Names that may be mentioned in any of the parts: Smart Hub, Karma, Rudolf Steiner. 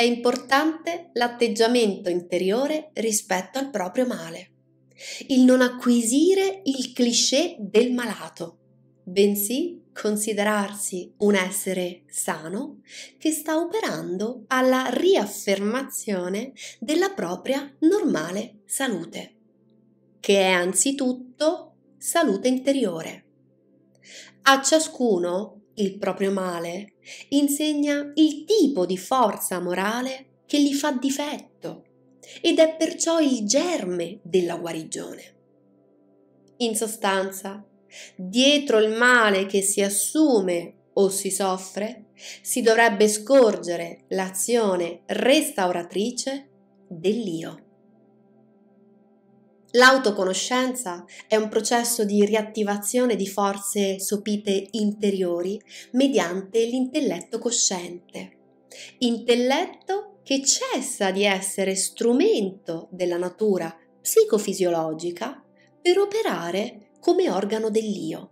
è importante l'atteggiamento interiore rispetto al proprio male, il non acquisire il cliché del malato, bensì considerarsi un essere sano che sta operando alla riaffermazione della propria normale salute, che è anzitutto salute interiore. A ciascuno il proprio male insegna il tipo di forza morale che gli fa difetto ed è perciò il germe della guarigione. In sostanza, dietro il male che si assume o si soffre, si dovrebbe scorgere l'azione restauratrice dell'io. L'autoconoscenza è un processo di riattivazione di forze sopite interiori mediante l'intelletto cosciente, intelletto che cessa di essere strumento della natura psicofisiologica per operare come organo dell'io.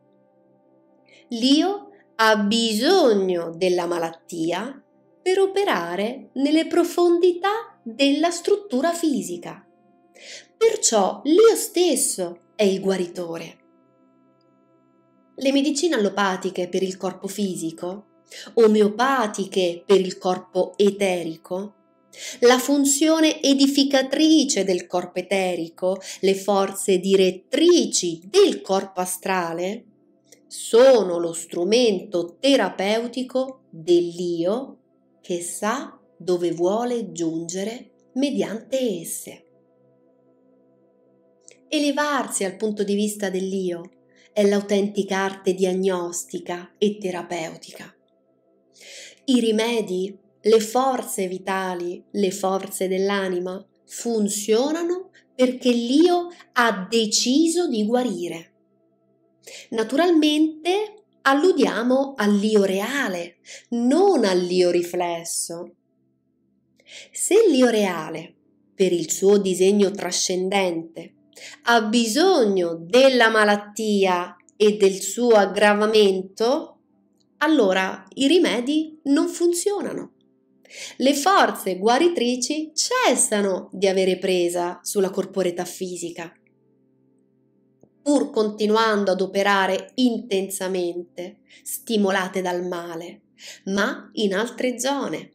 L'io ha bisogno della malattia per operare nelle profondità della struttura fisica. Perciò l'io stesso è il guaritore. Le medicine allopatiche per il corpo fisico, omeopatiche per il corpo eterico, la funzione edificatrice del corpo eterico, le forze direttrici del corpo astrale, sono lo strumento terapeutico dell'io che sa dove vuole giungere mediante esse. Elevarsi al punto di vista dell'io è l'autentica arte diagnostica e terapeutica. I rimedi, le forze vitali, le forze dell'anima funzionano perché l'io ha deciso di guarire. Naturalmente alludiamo all'io reale, non all'io riflesso. Se l'io reale, per il suo disegno trascendente, ha bisogno della malattia e del suo aggravamento, allora i rimedi non funzionano. Le forze guaritrici cessano di avere presa sulla corporeità fisica, pur continuando ad operare intensamente, stimolate dal male, ma in altre zone,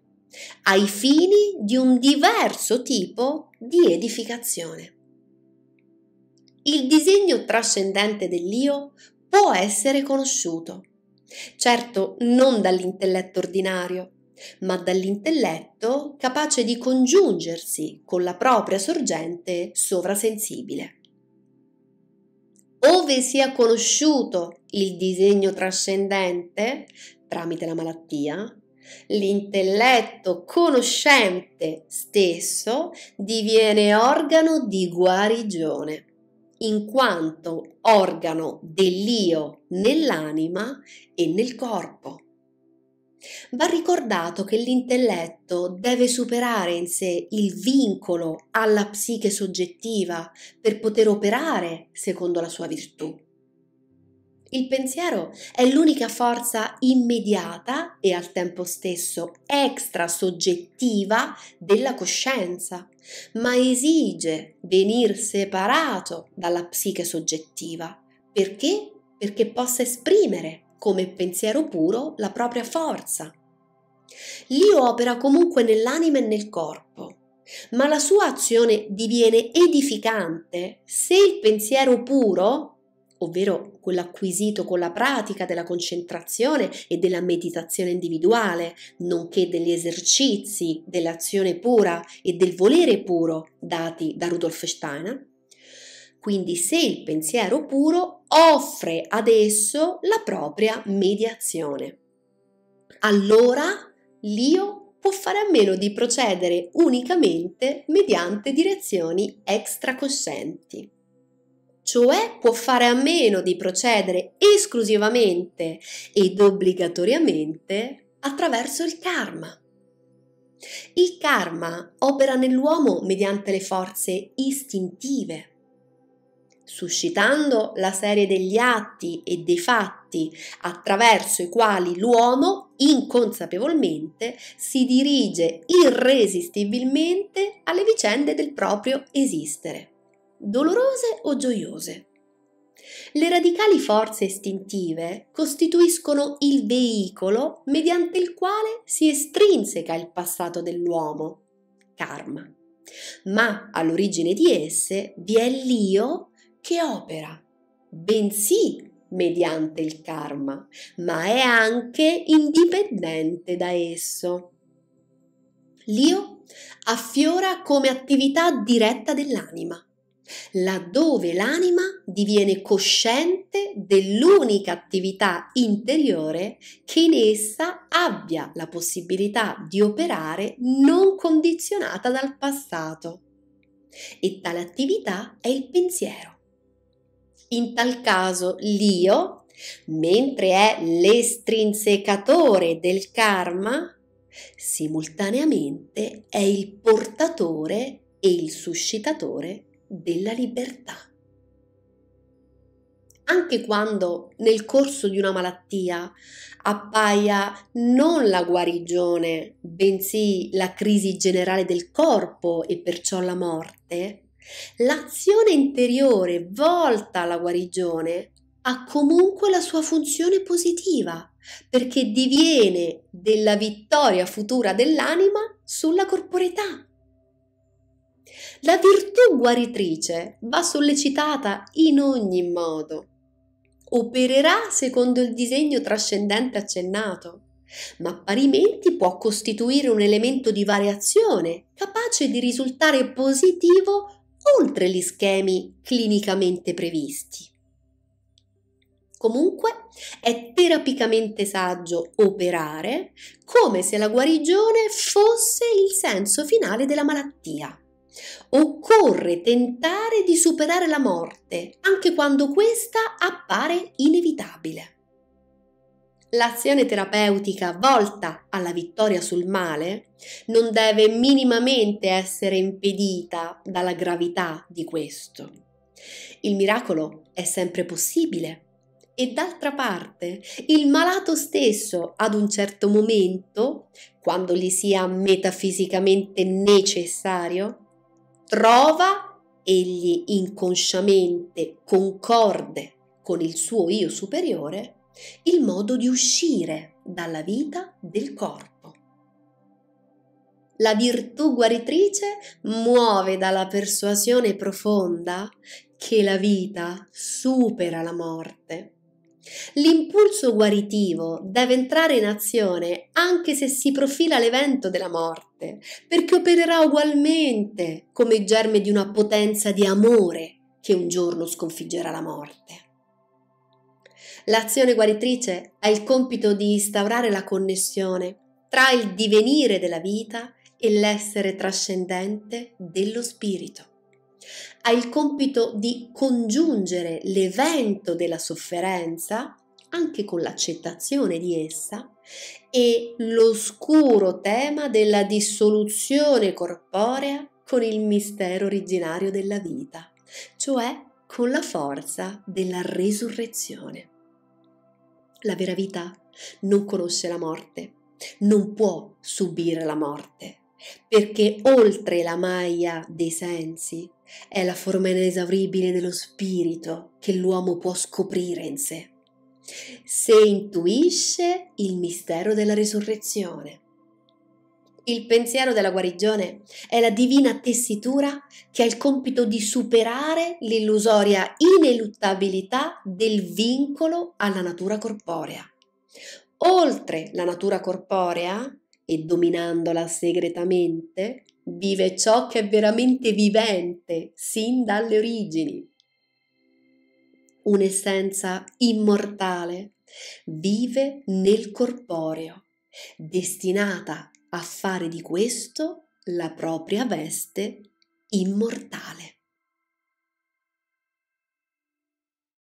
ai fini di un diverso tipo di edificazione. Il disegno trascendente dell'io può essere conosciuto, certo non dall'intelletto ordinario, ma dall'intelletto capace di congiungersi con la propria sorgente sovrasensibile. Ove sia conosciuto il disegno trascendente tramite la malattia, l'intelletto conoscente stesso diviene organo di guarigione, in quanto organo dell'io nell'anima e nel corpo. Va ricordato che l'intelletto deve superare in sé il vincolo alla psiche soggettiva per poter operare secondo la sua virtù. Il pensiero è l'unica forza immediata e al tempo stesso extrasoggettiva della coscienza, ma esige venir separato dalla psiche soggettiva. Perché? Perché possa esprimere come pensiero puro la propria forza. L'io opera comunque nell'anima e nel corpo, ma la sua azione diviene edificante se il pensiero puro, ovvero quello acquisito con la pratica della concentrazione e della meditazione individuale, nonché degli esercizi dell'azione pura e del volere puro dati da Rudolf Steiner, quindi se il pensiero puro offre ad esso la propria mediazione, allora l'io può fare a meno di procedere unicamente mediante direzioni extracoscienti, cioè può fare a meno di procedere esclusivamente ed obbligatoriamente attraverso il karma. Il karma opera nell'uomo mediante le forze istintive. suscitando la serie degli atti e dei fatti attraverso i quali l'uomo inconsapevolmente si dirige irresistibilmente alle vicende del proprio esistere, dolorose o gioiose. Le radicali forze istintive costituiscono il veicolo mediante il quale si estrinseca il passato dell'uomo, karma, ma all'origine di esse vi è l'io che opera, bensì mediante il karma, ma è anche indipendente da esso. L'io affiora come attività diretta dell'anima, laddove l'anima diviene cosciente dell'unica attività interiore che in essa abbia la possibilità di operare non condizionata dal passato, e tale attività è il pensiero. In tal caso l'io, mentre è l'estrinsecatore del karma, simultaneamente è il portatore e il suscitatore della libertà. Anche quando nel corso di una malattia appaia non la guarigione, bensì la crisi generale del corpo e perciò la morte, l'azione interiore volta alla guarigione ha comunque la sua funzione positiva, perché diviene della vittoria futura dell'anima sulla corporeità. La virtù guaritrice va sollecitata in ogni modo, opererà secondo il disegno trascendente accennato, ma parimenti può costituire un elemento di variazione capace di risultare positivo oltre gli schemi clinicamente previsti. Comunque è terapicamente saggio operare come se la guarigione fosse il senso finale della malattia. Occorre tentare di superare la morte, anche quando questa appare inevitabile. L'azione terapeutica volta alla vittoria sul male non deve minimamente essere impedita dalla gravità di questo. Il miracolo è sempre possibile e d'altra parte il malato stesso ad un certo momento, quando gli sia metafisicamente necessario, trova egli inconsciamente concorde con il suo io superiore il modo di uscire dalla vita del corpo. La virtù guaritrice muove dalla persuasione profonda che la vita supera la morte. L'impulso guaritivo deve entrare in azione anche se si profila l'evento della morte, perché opererà ugualmente come germe di una potenza di amore che un giorno sconfiggerà la morte. L'azione guaritrice ha il compito di instaurare la connessione tra il divenire della vita e l'essere trascendente dello spirito. Ha il compito di congiungere l'evento della sofferenza, anche con l'accettazione di essa, e l'oscuro tema della dissoluzione corporea con il mistero originario della vita, cioè con la forza della risurrezione. La vera vita non conosce la morte, non può subire la morte, perché oltre la maglia dei sensi è la forma inesauribile dello spirito che l'uomo può scoprire in sé, se intuisce il mistero della risurrezione. Il pensiero della guarigione è la divina tessitura che ha il compito di superare l'illusoria ineluttabilità del vincolo alla natura corporea. Oltre la natura corporea, e dominandola segretamente, vive ciò che è veramente vivente sin dalle origini. Un'essenza immortale vive nel corporeo, destinata a fare di questo la propria veste immortale.